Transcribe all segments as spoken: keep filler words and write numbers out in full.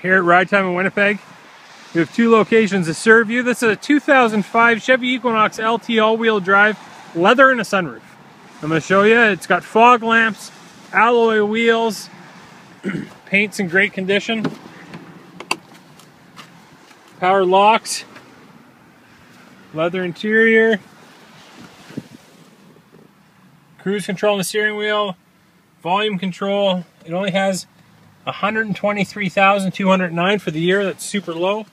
here at Ride Time in Winnipeg. We have two locations to serve you. This is a two thousand five Chevy Equinox L T all-wheel drive, leather and a sunroof. I'm going to show you. It's got fog lamps, alloy wheels, paint's in great condition, power locks, leather interior, cruise control on the steering wheel, volume control. It only has one hundred twenty-three thousand two hundred nine for the year. That's super low.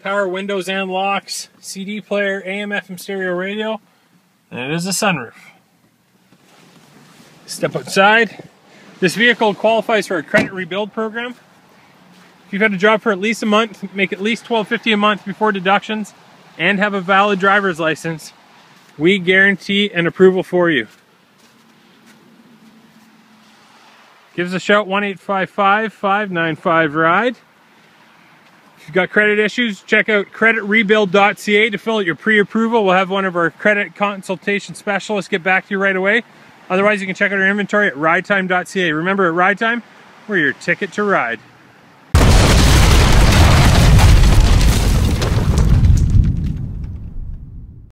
Power windows and locks, C D player, A M F M stereo radio, and it is a sunroof. Step outside. This vehicle qualifies for a credit rebuild program. If you've had a job for at least a month, make at least twelve fifty a month before deductions, and have a valid driver's license, we guarantee an approval for you. Give us a shout, one eight five five, five nine five, RIDE. If you've got credit issues, check out credit rebuild dot C A to fill out your pre-approval. We'll have one of our credit consultation specialists get back to you right away. Otherwise, you can check out our inventory at ride time dot C A. Remember, at Ride Time, we're your ticket to ride.